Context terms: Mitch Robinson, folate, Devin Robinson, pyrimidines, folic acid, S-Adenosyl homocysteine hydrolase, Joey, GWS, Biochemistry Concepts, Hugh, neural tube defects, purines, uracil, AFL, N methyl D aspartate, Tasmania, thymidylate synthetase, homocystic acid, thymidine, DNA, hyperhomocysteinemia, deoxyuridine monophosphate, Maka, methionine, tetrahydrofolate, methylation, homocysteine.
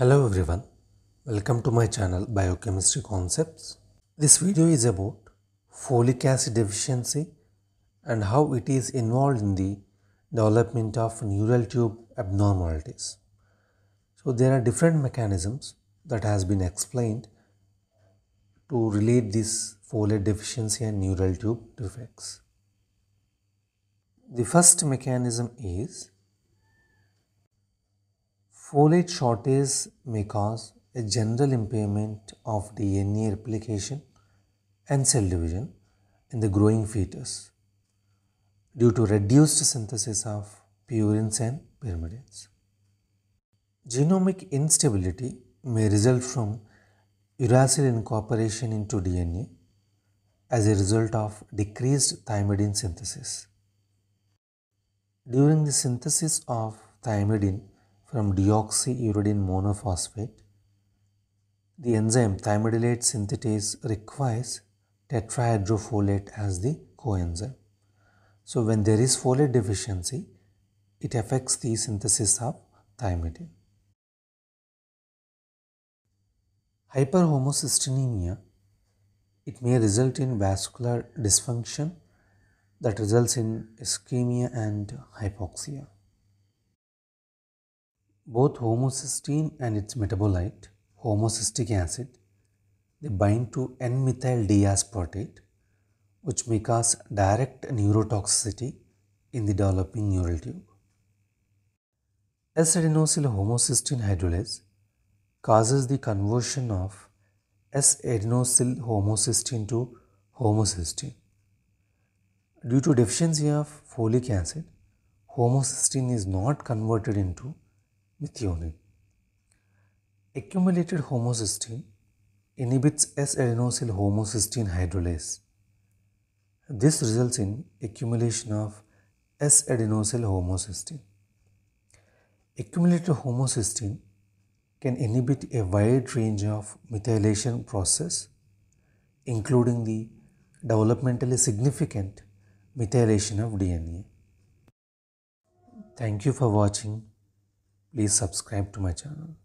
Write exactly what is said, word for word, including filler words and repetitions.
Hello everyone, welcome to my channel Biochemistry Concepts. This video is about folic acid deficiency and how it is involved in the development of neural tube abnormalities. So there are different mechanisms that has been explained to relate this folate deficiency and neural tube defects. The first mechanism is folate shortage may cause a general impairment of D N A replication and cell division in the growing fetus due to reduced synthesis of purines and pyrimidines. Genomic instability may result from uracil incorporation into D N A as a result of decreased thymidine synthesis. During the synthesis of thymidine from deoxyuridine monophosphate, the enzyme thymidylate synthetase requires tetrahydrofolate as the coenzyme. So when there is folate deficiency, it affects the synthesis of thymidine. Hyperhomocysteinemia, it may result in vascular dysfunction that results in ischemia and hypoxia. Both homocysteine and its metabolite, homocystic acid, they bind to N methyl D aspartate, which may cause direct neurotoxicity in the developing neural tube. S-Adenosyl homocysteine hydrolase causes the conversion of S-Adenosyl homocysteine to homocysteine. Due to deficiency of folic acid, homocysteine is not converted into methionine. Accumulated homocysteine inhibits S-Adenosyl homocysteine hydrolase. This results in accumulation of S-Adenosyl homocysteine. Accumulated homocysteine can inhibit a wide range of methylation process, including the developmentally significant methylation of D N A. Thank you for watching. Please subscribe to my channel.